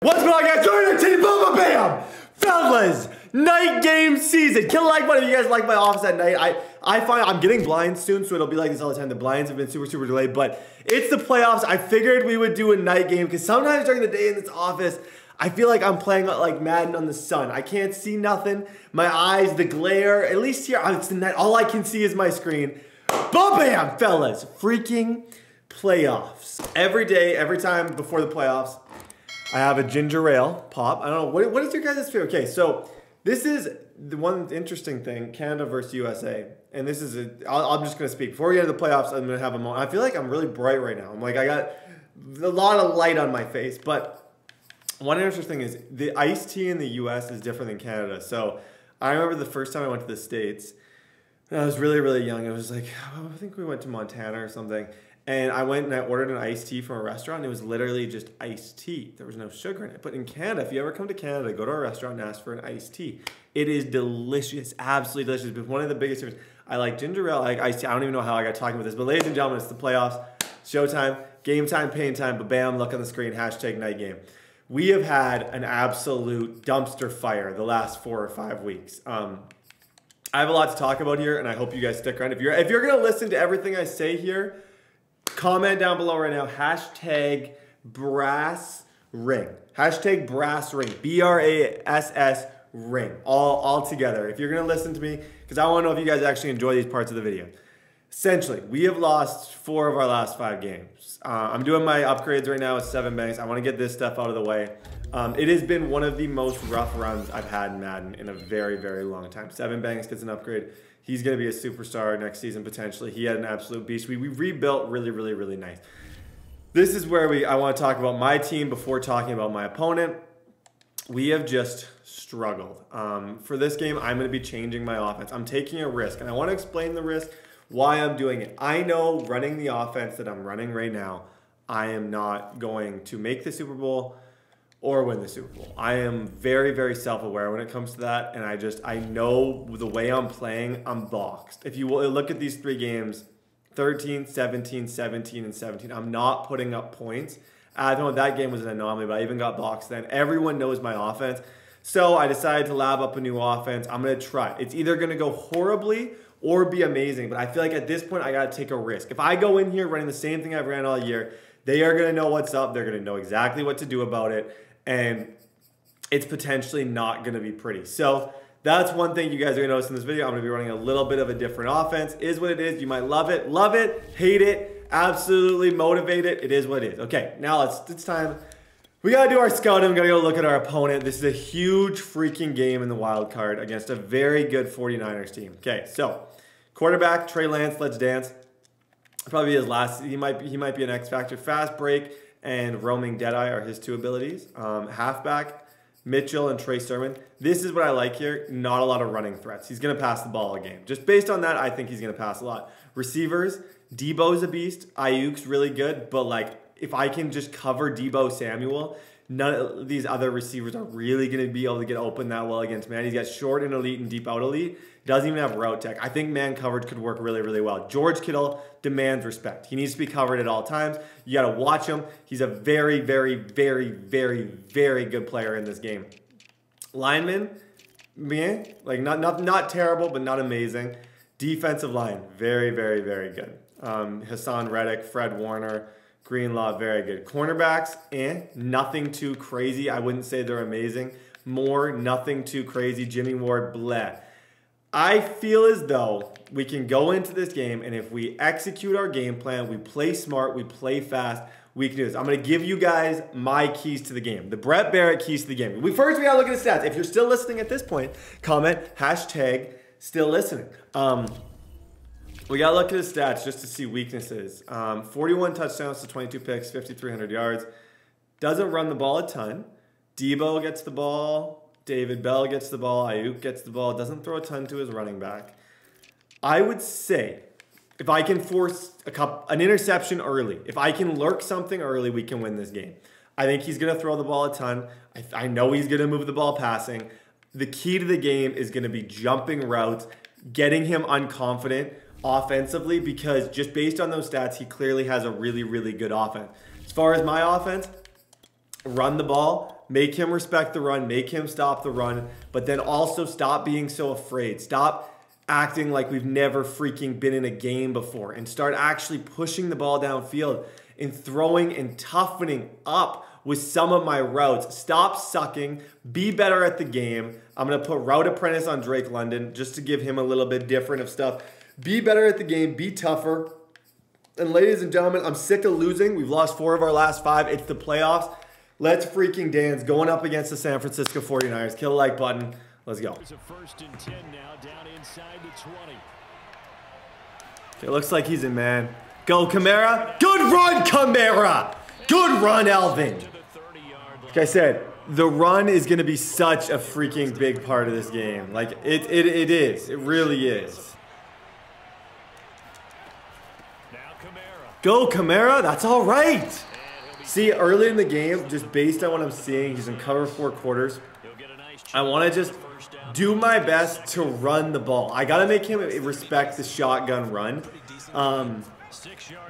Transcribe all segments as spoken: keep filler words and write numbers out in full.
What's going on, guys? twenty nineteen, boom, bam! Fellas, night game season. Kill like button if you guys like my office at night. I, I find I'm getting blinds soon, so it'll be like this all the time. The blinds have been super, super delayed, but it's the playoffs. I figured we would do a night game because sometimes during the day in this office, I feel like I'm playing like Madden on the sun. I can't see nothing. My eyes, the glare, at least here, it's the night. All I can see is my screen. Boom, bam, fellas. Freaking playoffs. Every day, every time before the playoffs, I have a ginger ale pop. I don't know, what, what is your guys' favorite? Okay, so this is the one interesting thing, Canada versus U S A. And this is, a, I'll, I'm just gonna speak. Before we get to the playoffs, I'm gonna have a moment. I feel like I'm really bright right now. I'm like, I got a lot of light on my face, but one interesting thing is the iced tea in the U S is different than Canada. So I remember the first time I went to the States, and I was really, really young. I was like, oh, I think we went to Montana or something. And I went and I ordered an iced tea from a restaurant. And it was literally just iced tea. There was no sugar in it. But in Canada, if you ever come to Canada, go to a restaurant and ask for an iced tea. It is delicious, absolutely delicious. But one of the biggest differences, I like ginger ale, I like iced tea. I don't even know how I got talking about this. But ladies and gentlemen, it's the playoffs, showtime, game time, pain time, ba-bam, look on the screen, hashtag night game. We have had an absolute dumpster fire the last four or five weeks. Um, I have a lot to talk about here, and I hope you guys stick around. If you're, if you're gonna listen to everything I say here, comment down below right now, hashtag brass ring. Hashtag brass ring. B R A S S ring. All, all together. If you're going to listen to me, because I want to know if you guys actually enjoy these parts of the video. Essentially, we have lost four of our last five games. Uh, I'm doing my upgrades right now with seven banks. I want to get this stuff out of the way. Um, it has been one of the most rough runs I've had in Madden in a very, very long time. Seven Banks gets an upgrade. He's going to be a superstar next season, potentially. He had an absolute beast. We, we rebuilt really, really, really nice. This is where we I want to talk about my team before talking about my opponent. We have just struggled. Um, for this game, I'm going to be changing my offense. I'm taking a risk, and I want to explain the risk, why I'm doing it. I know running the offense that I'm running right now, I am not going to make the Super Bowl or win the Super Bowl. I am very, very self-aware when it comes to that, and I just, I know the way I'm playing, I'm boxed. If you will look at these three games, thirteen, seventeen, seventeen, and seventeen, I'm not putting up points. I don't know, that game was an anomaly, but I even got boxed then. Everyone knows my offense, so I decided to lab up a new offense. I'm gonna try. It's either gonna go horribly or be amazing, but I feel like at this point, I gotta take a risk. If I go in here running the same thing I've ran all year, they are gonna know what's up, they're gonna know exactly what to do about it, and it's potentially not gonna be pretty. So that's one thing you guys are gonna notice in this video. I'm gonna be running a little bit of a different offense. Is what it is, you might love it, love it, hate it, absolutely motivate it, it is what it is. Okay, now it's, it's time. We gotta do our scouting, we gotta go look at our opponent. This is a huge freaking game in the wild card against a very good forty-niners team. Okay, so quarterback, Trey Lance, let's dance. Probably his last, he might, he might be an X factor. Fast break and roaming Deadeye are his two abilities. Um, halfback, Mitchell and Trey Sermon. This is what I like here. Not a lot of running threats. He's going to pass the ball a game. Just based on that, I think he's going to pass a lot. Receivers, Debo's a beast. Ayuk's really good. But like, if I can just cover Debo Samuel, none of these other receivers are really going to be able to get open that well against man. He's got short and elite and deep out elite. Doesn't even have route tech. I think man coverage could work really, really well. George Kittle demands respect. He needs to be covered at all times. You got to watch him. He's a very, very, very, very, very good player in this game. Lineman, man, like not, not, not terrible, but not amazing. Defensive line, very, very, very good. Um, Hassan Reddick, Fred Warner, Greenlaw, very good. Cornerbacks, eh, nothing too crazy. I wouldn't say they're amazing. Moore, nothing too crazy. Jimmy Ward, bleh. I feel as though we can go into this game, and if we execute our game plan, we play smart, we play fast, we can do this. I'm going to give you guys my keys to the game, the Brett Barrett keys to the game. We First, we got to look at the stats. If you're still listening at this point, comment, hashtag, still listening. Um... We got to look at his stats just to see weaknesses. Um, forty-one touchdowns to twenty-two picks, fifty-three hundred yards. Doesn't run the ball a ton. Debo gets the ball. David Bell gets the ball. Ayuk gets the ball. Doesn't throw a ton to his running back. I would say if I can force a couple, an interception early, if I can lurk something early, we can win this game. I think he's going to throw the ball a ton. I, I know he's going to move the ball passing. The key to the game is going to be jumping routes, getting him unconfident offensively, because just based on those stats, he clearly has a really, really good offense. As far as my offense, run the ball, make him respect the run, make him stop the run, but then also stop being so afraid. Stop acting like we've never freaking been in a game before and start actually pushing the ball downfield and throwing and toughening up with some of my routes. Stop sucking. Be better at the game. I'm going to put route apprentice on Drake London just to give him a little bit different of stuff. Be better at the game. Be tougher. And ladies and gentlemen, I'm sick of losing. We've lost four of our last five. It's the playoffs. Let's freaking dance. Going up against the San Francisco forty-niners. Kill the like button. Let's go. It's a first and ten now, down inside the twenty. It looks like he's in, man. Go, Kamara. Good run, Kamara. Good run, Alvin. Like I said, the run is going to be such a freaking big part of this game. Like, it, it, it is. It really is. Go, Kamara. That's all right. See, early in the game, just based on what I'm seeing, he's in cover four quarters. I want to just do my best to run the ball. I got to make him respect the shotgun run. Um,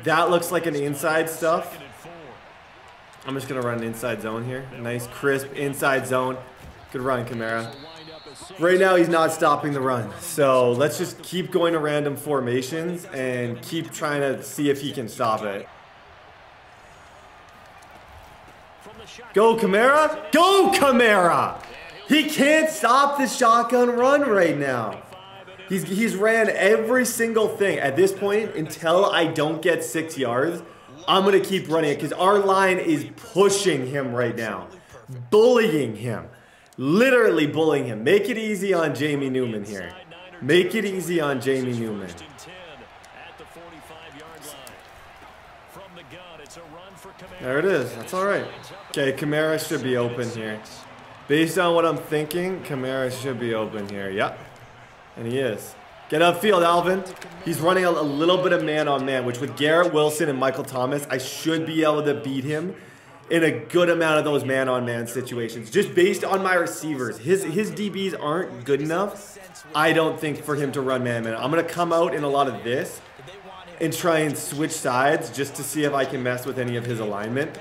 that looks like an inside stuff. I'm just going to run an inside zone here. Nice, crisp inside zone. Good run, Kamara. Right now, he's not stopping the run. So let's just keep going to random formations and keep trying to see if he can stop it. Go, Kamara. Go, Kamara. He can't stop the shotgun run right now. He's, he's ran every single thing. At this point, until I don't get six yards, I'm going to keep running it because our line is pushing him right now. Bullying him. Literally bullying him. Make it easy on Jamie Newman here. Make it easy on Jamie Newman. There it is. That's all right. Okay, Kamara should be open here. Based on what I'm thinking, Kamara should be open here. Yep. And he is. Get upfield, Alvin. He's running a little bit of man-on-man, which with Garrett Wilson and Michael Thomas, I should be able to beat him in a good amount of those man-on-man situations. Just based on my receivers. His, his D Bs aren't good enough, I don't think, for him to run man-man. I'm going to come out in a lot of this and try and switch sides just to see if I can mess with any of his alignment.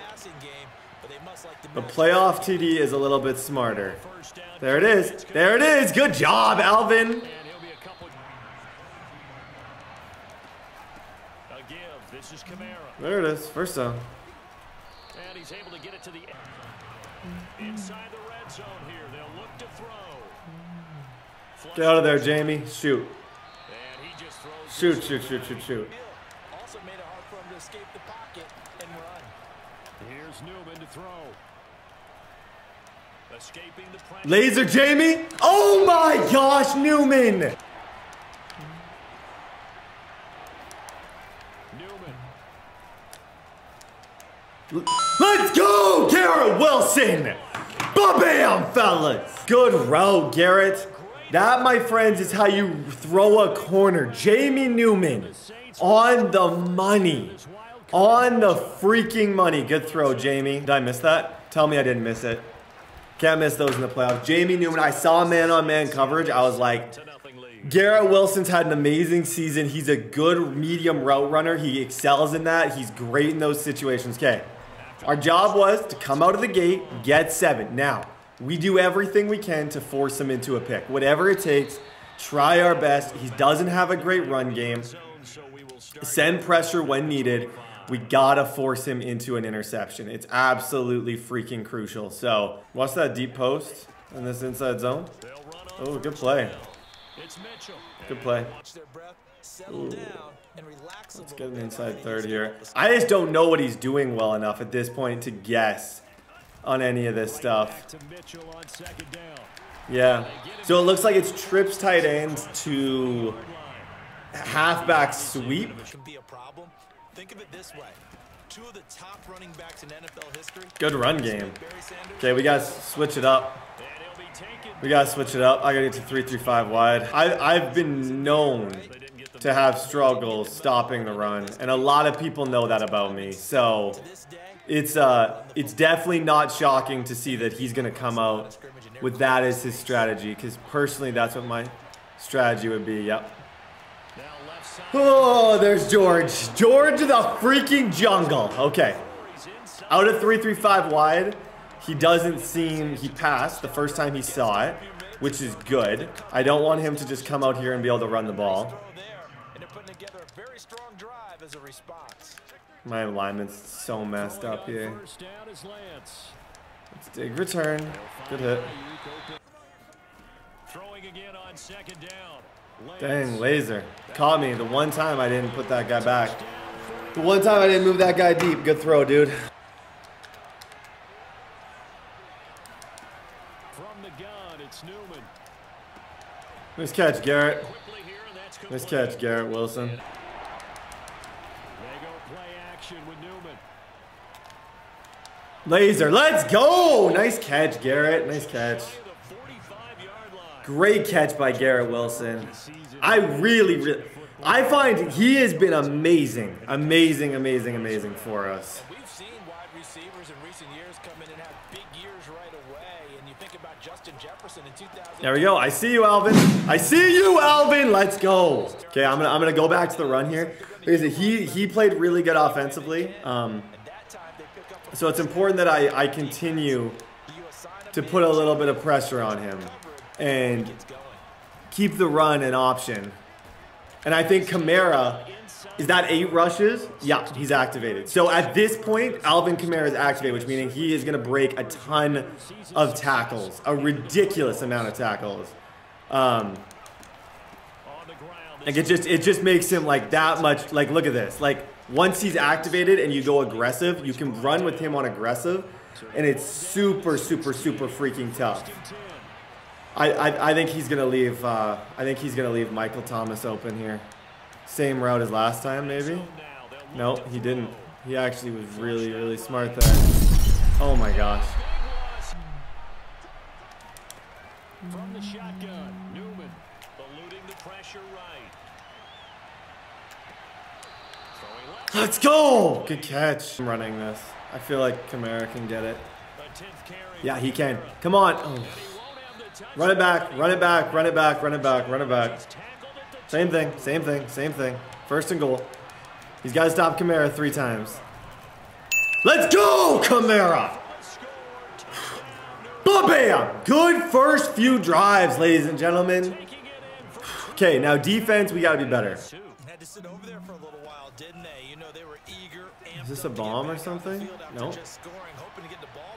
The playoff T D is a little bit smarter. There it is. There it is. Good job, Alvin. There it is. First down. And he's able to get it to the end. Inside the red zone here. They'll look to throw. Get out of there, Jamie. Shoot. Shoot, shoot, shoot, shoot, shoot. Also made it hard for him to escape the pocket and run. Here's Newman to throw. Escaping the laser, Jamie. Oh my gosh, Newman. Newman. Let's go, Garrett Wilson. Ba-bam, fellas. Good route, Garrett. That, my friends, is how you throw a corner. Jamie Newman on the money. On the freaking money. Good throw, Jamie. Did I miss that? Tell me I didn't miss it. Can't miss those in the playoffs. Jamie Newman, I saw man-on-man coverage. I was like, Garrett Wilson's had an amazing season. He's a good medium route runner. He excels in that. He's great in those situations. Okay, our job was to come out of the gate, get seven. Now, we do everything we can to force him into a pick. Whatever it takes, try our best. He doesn't have a great run game. Send pressure when needed. We gotta force him into an interception. It's absolutely freaking crucial. So watch that deep post in this inside zone. Oh, good play. Good play. Ooh. Let's get an inside third here. I just don't know what he's doing well enough at this point to guess on any of this stuff. Yeah. So it looks like it's trips tight ends to halfback sweep. Think of it this way. Two of the top running backs in N F L history. Good run game. Okay, we gotta switch it up. We gotta switch it up. I gotta get to three through five wide. I, I've been known to have struggles stopping the run, and a lot of people know that about me. So it's uh, it's definitely not shocking to see that he's gonna come out with that as his strategy, because personally, that's what my strategy would be. Yep. Oh, there's George. George the freaking jungle. Okay. Out of three three five wide, He doesn't seem, he passed the first time he saw it, which is good. I don't want him to just come out here and be able to run the ball. My alignment's so messed up here. Let's dig return. Good hit. Dang, laser. Caught me the one time I didn't put that guy back. The one time I didn't move that guy deep. Good throw, dude. From the gun, it's Newman. Nice catch, Garrett. Nice catch, Garrett Wilson. They go play action with Newman. Laser, let's go! Nice catch, Garrett. Nice catch. Great catch by Garrett Wilson. I really, really, I find he has been amazing, amazing, amazing, amazing for us. We've seen wide receivers in recent years come in and have big years right away. And you think about Justin Jefferson in two thousand. There we go. I see you, Alvin. I see you, Alvin. Let's go. Okay, I'm gonna, I'm gonna go back to the run here. He, he played really good offensively. Um, so it's important that I, I continue to put a little bit of pressure on him and keep the run an option. And I think Kamara, is that eight rushes? Yeah, he's activated. So at this point, Alvin Kamara is activated, which meaning he is gonna break a ton of tackles, a ridiculous amount of tackles. Um, like it just, it just makes him like that much, like look at this. Like once he's activated and you go aggressive, you can run with him on aggressive and it's super, super, super freaking tough. I, I, I think he's gonna leave. Uh, I think he's gonna leave Michael Thomas open here. Same route as last time, maybe. No, nope, he didn't. He actually was really, really smart there. Oh my gosh. From the shotgun, Newman eluding the pressure right. Let's go! Good catch. I'm running this. I feel like Kamara can get it. Yeah, he can. Come on. Oh. Run it back, run it back, run it back, run it back, run it back. Same thing, same thing, same thing. First and goal. He's got to stop Kamara three times. Let's go, Kamara! Ba-bam! Good first few drives, ladies and gentlemen. Okay, now defense, we got to be better. Had to sit over there for a little while, didn't they? You know, they were eager. Is this a bomb or something? No.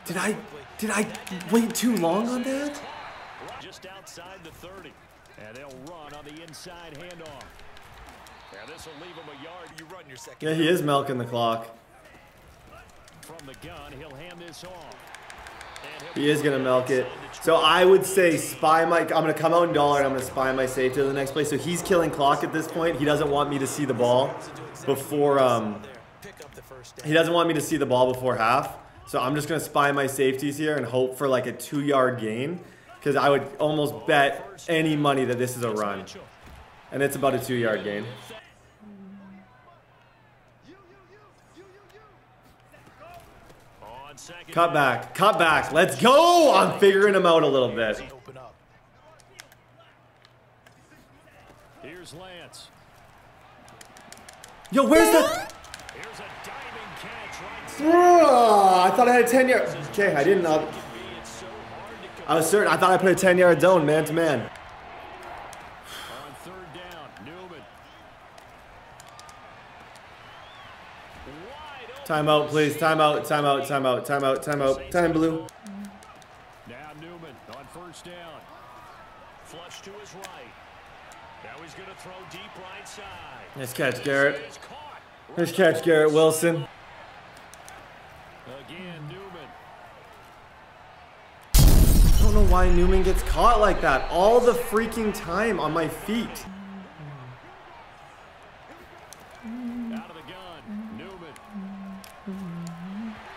Did I, did I wait too long on that? Just outside the thirty, and they'll run on the inside handoff. And this will leave him a yard. You run your second. Yeah, he is milking the clock. From the gun, he'll hand this off. He is gonna milk it. So I would say spy my. I'm gonna come out in dollar, and I'm gonna spy my safety to the next play. So he's killing clock at this point. He doesn't want me to see the ball before. Um, he doesn't want me to see the ball before half. So I'm just gonna spy my safeties here and hope for like a two-yard gain. Because I would almost bet any money that this is a run. And it's about a two-yard gain. Cut back. Cut back. Let's go! I'm figuring him out a little bit. Here's Lance. Yo, where's the... I thought I had a ten-yard... Okay, I didn't up... I was certain. I thought I put a ten-yard zone, man to man. On third down, Newman. Timeout, please. Timeout. Timeout. Timeout. Timeout. Timeout. Time blue. Now Newman on first down. Flush to his right. Now he's gonna throw deep right side. Nice catch, Garrett. Nice catch, Garrett Wilson. Again, Newman. I don't know why Newman gets caught like that all the freaking time on my feet. Out of the gun, Newman.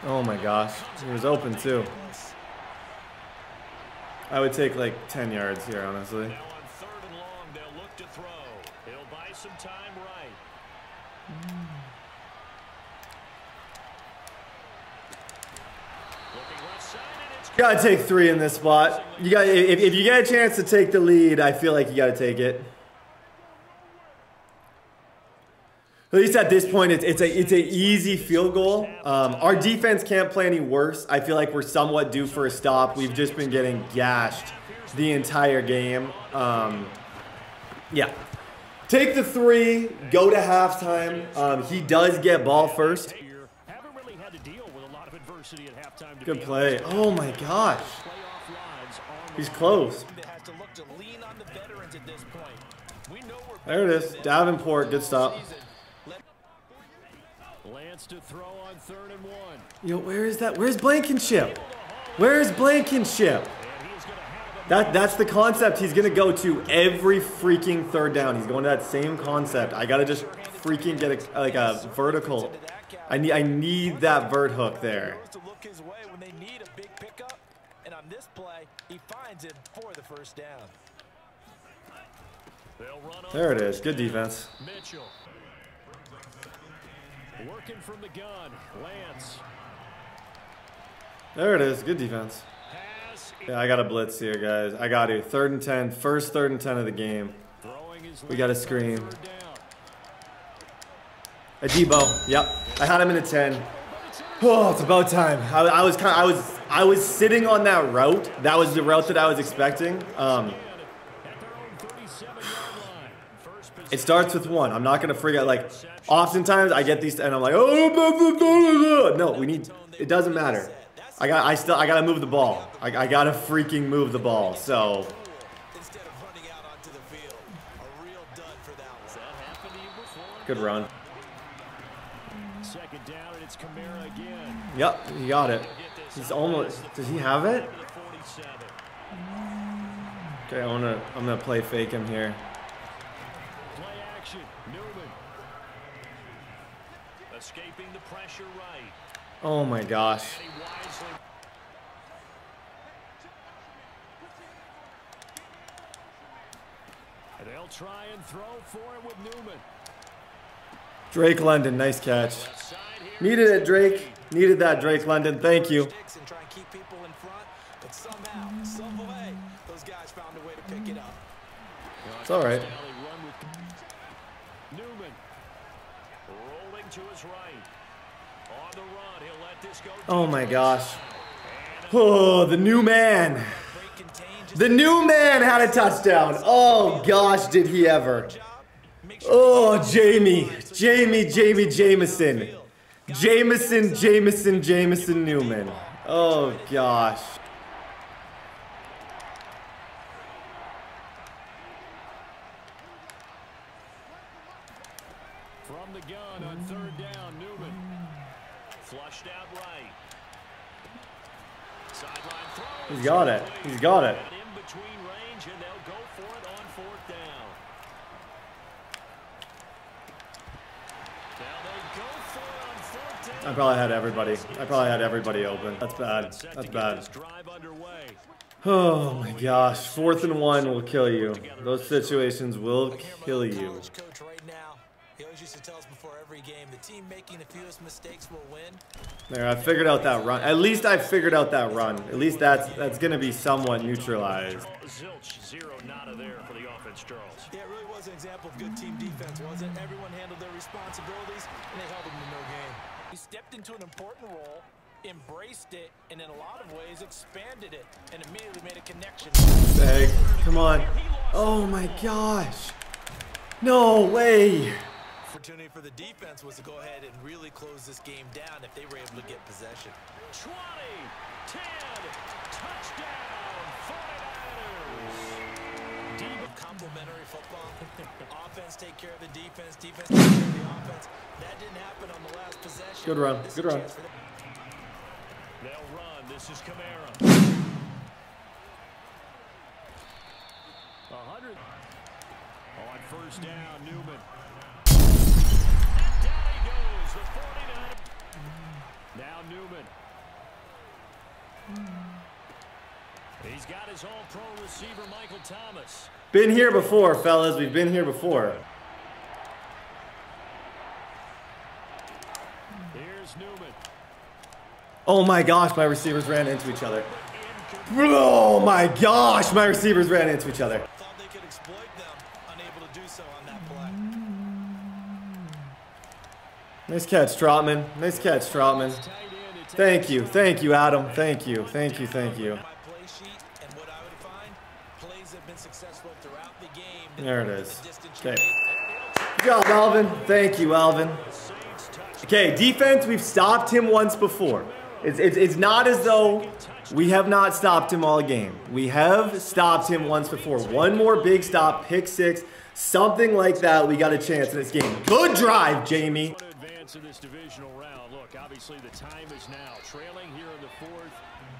Oh my gosh, he was open too. I would take like ten yards here, honestly. Now on third and long, they'll look to throw. He'll buy some time right. You gotta take three in this spot. You got if, if you get a chance to take the lead, I feel like you gotta take it. At least at this point, it's it's a it's a easy field goal. Um, our defense can't play any worse. I feel like we're somewhat due for a stop. We've just been getting gashed the entire game. Um, yeah. Take the three, go to halftime. Um, he does get ball first. Good play. Oh my gosh. He's close. There it is. Davenport, good stop. Yo, where is that? Where's Blankenship? Where's Blankenship? That, that's the concept he's going to go to every freaking third down. He's going to that same concept. I got to just freaking get a, like a vertical. I need, I need that vert hook there. There it is. Good defense. Mitchell. Working from the gun. Lance. There it is. Good defense. Yeah, I got a blitz here, guys. I got you. Third and ten. First third and ten of the game. We got a screen. Adebo. Yep. I had him in a ten. Oh, it's about time. I, I was kind of, I was I was sitting on that route. That was the route that I was expecting. Um, it starts with one. I'm not gonna freak out. Like, oftentimes I get these and I'm like, oh, no, we need. It doesn't matter. I got. I still. I gotta move the ball. I, I gotta freaking move the ball. So. Good run. Second down, and it's Kamara again. Yep, he got it. He's almost. Does he have it? Okay, I wanna. I'm gonna play fake him here. Play action. Newman. Escaping the pressure right. Oh my gosh. They'll try and throw for it with Newman. Drake London, nice catch. Needed it, Drake. Needed that, Drake London. Thank you. It's all right. Newman rolling to his right. On the run, he'll let this go. Oh my gosh. Oh, the new man. The new man had a touchdown. Oh gosh, did he ever. Oh, Jamie. Jamie, Jamie, Jamison. Jamison, Jamison, Jamison Newman. Oh gosh. From the gun on third down, Newman. Flushed out right. Sideline throw. He's got it. He's got it. In between range, and they'll go for it on fourth down. Now they go for it on fourth down. I probably had everybody. I probably had everybody open. That's bad. That's bad. Oh my gosh. Fourth and one will kill you. Those situations will kill you. He always used to tell us before every game, the team making the fewest mistakes will win. There, I figured out that run. At least I figured out that run. At least that's that's going to be somewhat neutralized. Zilch, zero, nada there for the offense, Charles. Yeah, it really was an example of good team defense, wasn't it? Everyone handled their responsibilities, and they held them to no game. He stepped into an important role, embraced it, and in a lot of ways expanded it, and immediately made a connection. Hey, come on. Oh, my gosh. No way. Opportunity for the defense was to go ahead and really close this game down if they were able to get possession. twenty, ten, touchdown, forty-niners. Deep complimentary football. Offense take care of the defense, defense take care of the offense. That didn't happen on the last possession. Good run, good run. They'll run, this is Kamara. one hundred. On first down, Newman. The forty-nine. Now Newman. He's got his all-pro receiver, Michael Thomas. Been here before, fellas. We've been here before. Here's Newman. Oh my gosh, my receivers ran into each other. Oh my gosh, my receivers ran into each other. Thought they could exploit them, unable to do so on that play. Nice catch, Trotman. Nice catch, Trotman. Thank you. Thank you, Adam. Thank you. Thank you. Thank you. There it is. Okay. Good job, Alvin. Thank you, Alvin. Okay, defense, we've stopped him once before. It's, it's, it's not as though we have not stopped him all game. We have stopped him once before. One more big stop, pick six, something like that. We got a chance in this game. Good drive, Jamie. Advance in this divisional round. Look, obviously the time is now. Trailing here in the fourth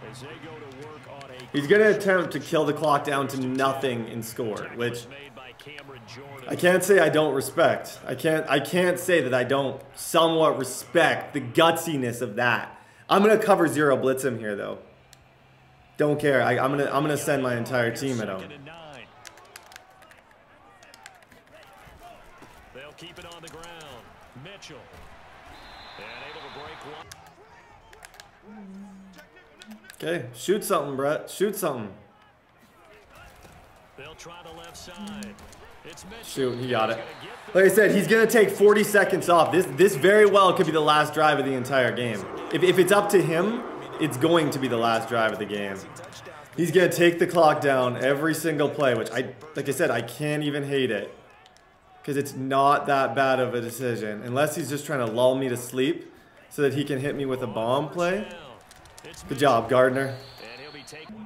as they go to work on a... He's going to attempt to kill the clock down to nothing and score, which... I can't say I don't respect. I can't I can't say that I don't somewhat respect the gutsiness of that. I'm gonna cover zero blitz him here though. Don't care. I, I'm gonna I'm gonna send my entire team at him. They'll keep it on the ground. Mitchell. And able to break one. Okay, shoot something, Brett. Shoot something. They'll try the left side. It's Shoot, he got it. Like I said, he's going to take forty seconds off. This this very well could be the last drive of the entire game. If, if it's up to him, it's going to be the last drive of the game. He's going to take the clock down every single play, which, I like I said, I can't even hate it. Because it's not that bad of a decision. Unless he's just trying to lull me to sleep so that he can hit me with a bomb play. Good job, Gardner. And he'll be taking...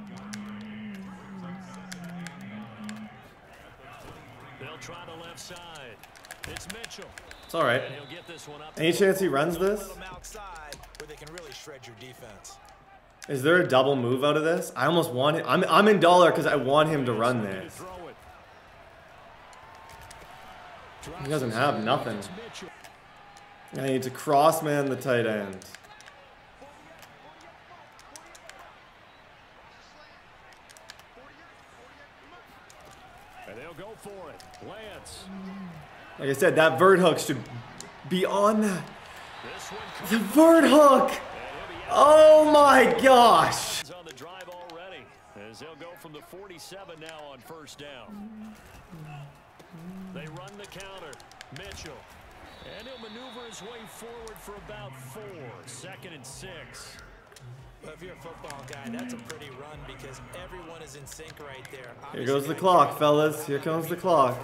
Try the left side. It's Mitchell. It's all right. He'll get this one up. Any chance he runs this? Where they can really shred your defense. Is there a double move out of this? I almost want it. I'm I'm in dollar because I want him to run this. He doesn't have nothing. I need to cross man the tight end. Go for it, Lance. Like I said, that vert hook should be on that. The vert hook! Oh my gosh! On the drive already, as they'll go from the forty-seven now on first down. They run the counter, Mitchell, and he'll maneuver his way forward for about four. Second and six. Well, if you're a football guy, that's a pretty run because everyone is in sync right there. Obviously, here goes the clock, fellas. Here comes the clock.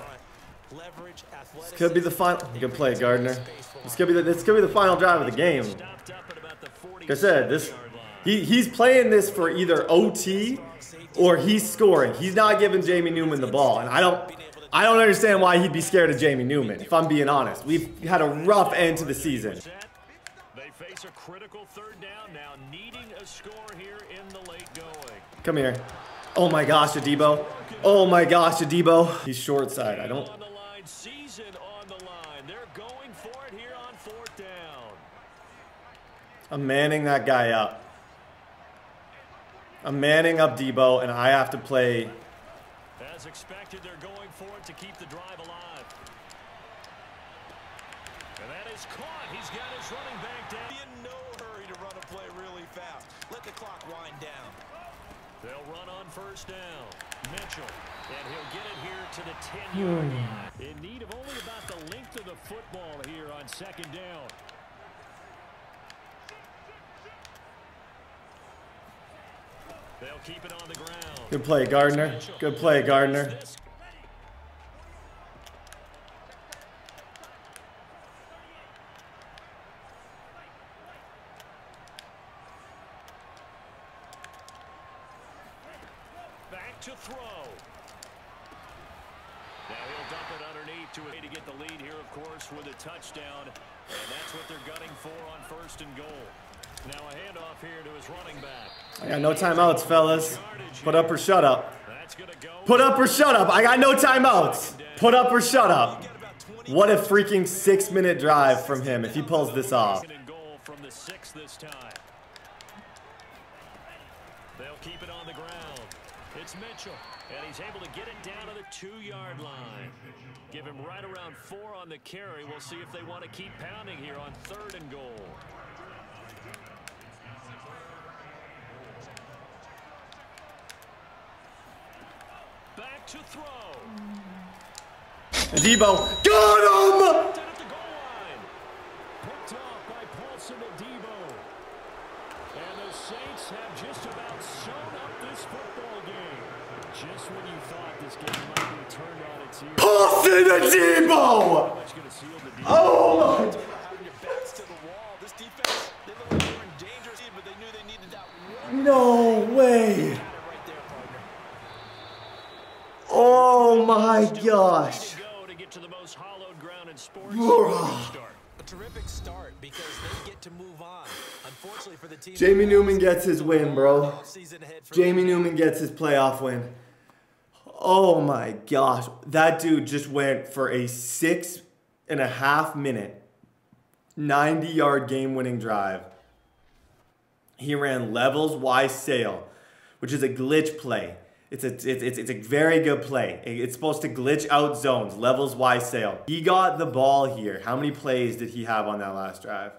Leverage, this could be the final. Good play, Gardner. This could be the this could be the final drive of the game. Like I said, this he he's playing this for either O T or he's scoring. He's not giving Jamie Newman the ball, and I don't I don't understand why he'd be scared of Jamie Newman. If I'm being honest, we've had a rough end to the season. Face a critical third down now, needing a score here in the late going. Come here. Oh my gosh, Adebo. Oh my gosh, Adebo. He's short side. I don't. Season on the line. They're going for it here on fourth down. I'm manning that guy up. I'm manning up Debo, and I have to play. As expected, they're going for it to keep the drive alive. And that is caught. He's got his running back down. Be in no hurry to run a play really fast. Let the clock wind down. They'll run on first down. Mitchell, and he'll get it here to the ten-yard line. In need of only about the length of the football here on second down. They'll keep it on the ground. Good play, Gardner. Good play, Gardner. To throw. Now he'll dump it underneath to a to get the lead here, of course, with a touchdown. And that's what they're gunning for on first and goal. Now a handoff here to his running back. I got no timeouts, fellas. Put up or shut up. Put up or shut up. I got no timeouts. Put up or shut up. What a freaking six-minute drive from him if he pulls this off. From the six this time. They'll keep it on the ground. It's Mitchell, and he's able to get it down to the two-yard line. Give him right around four on the carry. We'll see if they want to keep pounding here on third and goal. Back to throw. Adebo, got him! Saints have just about shown up this football game. Just when you thought this game might be turned on its ear. Paulson Adebo! Oh! No way! Oh my gosh! Terrific start because they get to move on. Unfortunately for the team, Jamie Newman gets his win, bro. Jamie Newman gets his playoff win. Oh my gosh. That dude just went for a six and a half minute, ninety yard game winning drive. He ran Levels Y Sail, which is a glitch play. It's a, it's, it's, it's a very good play. It's supposed to glitch out zones. Levels Y Sail. He got the ball here. How many plays did he have on that last drive?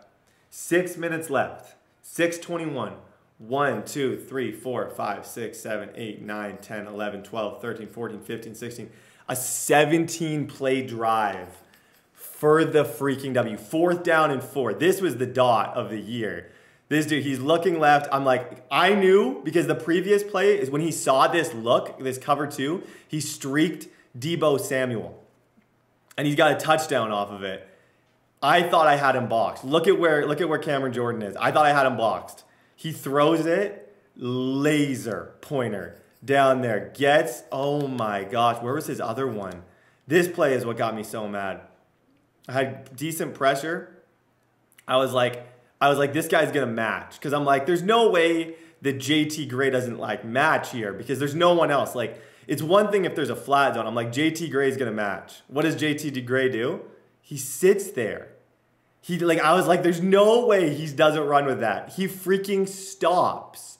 Six minutes left. six twenty-one. one, two, three, four, five, six, seven, eight, nine, ten, eleven, twelve, thirteen, fourteen, fifteen, sixteen. A seventeen play drive for the freaking W. Fourth down and four. This was the dot of the year. This dude, he's looking left. I'm like, I knew because the previous play is when he saw this look, this cover two, he streaked Debo Samuel. And he's got a touchdown off of it. I thought I had him boxed. Look at where, look at where Cameron Jordan is. I thought I had him boxed. He throws it, laser pointer down there. Gets, oh my gosh, where was his other one? This play is what got me so mad. I had decent pressure. I was like... I was like, this guy's going to match. Because I'm like, there's no way that J T Gray doesn't, like, match here. Because there's no one else. Like, it's one thing if there's a flat zone. I'm like, J T Gray's going to match. What does J T Gray do? He sits there. He, like, I was like, there's no way he doesn't run with that. He freaking stops.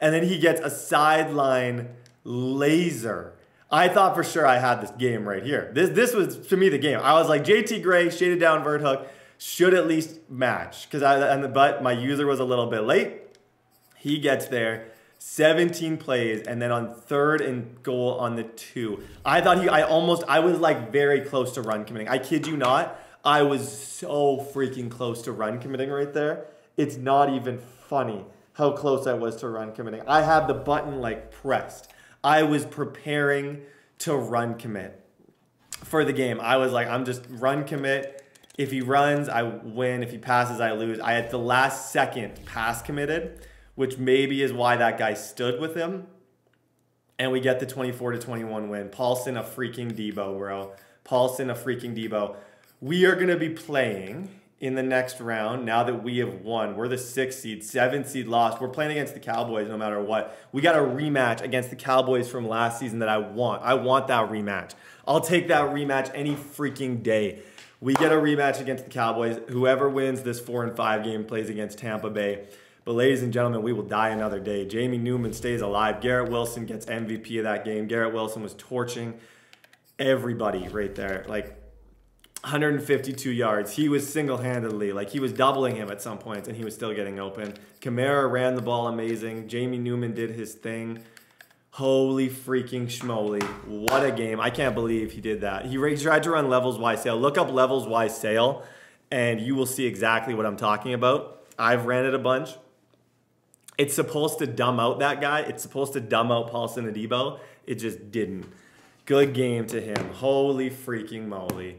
And then he gets a sideline laser. I thought for sure I had this game right here. This, this was, to me, the game. I was like, J T Gray, shaded down vert hook. Should at least match, because I and the but my user was a little bit late. He gets there, seventeen plays, and then on third and goal on the two, I thought he. I almost. I was like very close to run committing. I kid you not. I was so freaking close to run committing right there. It's not even funny how close I was to run committing. I had the button like pressed. I was preparing to run commit for the game. I was like, I'm just run commit. If he runs, I win. If he passes, I lose. I had the last second pass committed, which maybe is why that guy stood with him. And we get the twenty-four to twenty-one win. Paulson a freaking Debo, bro. Paulson a freaking Debo. We are going to be playing in the next round now that we have won. We're the sixth seed, seventh seed lost. We're playing against the Cowboys no matter what. We got a rematch against the Cowboys from last season that I want. I want that rematch. I'll take that rematch any freaking day. We get a rematch against the Cowboys. Whoever wins this four and five game plays against Tampa Bay. But ladies and gentlemen, we will die another day. Jamie Newman stays alive. Garrett Wilson gets M V P of that game. Garrett Wilson was torching everybody right there. Like one hundred fifty-two yards. He was single-handedly, like he was doubling him at some points and he was still getting open. Kamara ran the ball amazing. Jamie Newman did his thing. Holy freaking schmoly. What a game. I can't believe he did that. He tried to run Levels Y Sail. Look up Levels Y Sail, and you will see exactly what I'm talking about. I've ran it a bunch. It's supposed to dumb out that guy. It's supposed to dumb out Paulson Adebo. It just didn't. Good game to him. Holy freaking moly.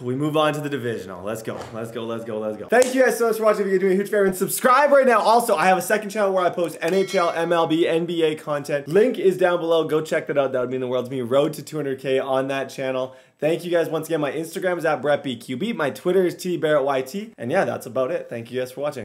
We move on to the divisional. Let's go. Let's go. Let's go. Let's go. Thank you guys so much for watching. If you do me a huge favor and subscribe right now. Also, I have a second channel where I post N H L, M L B, N B A content. Link is down below. Go check that out. That would mean the world to me. Road to two hundred K on that channel. Thank you guys once again. My Instagram is at Brett B Q B. My Twitter is T Barrett Y T. And yeah, that's about it. Thank you guys for watching.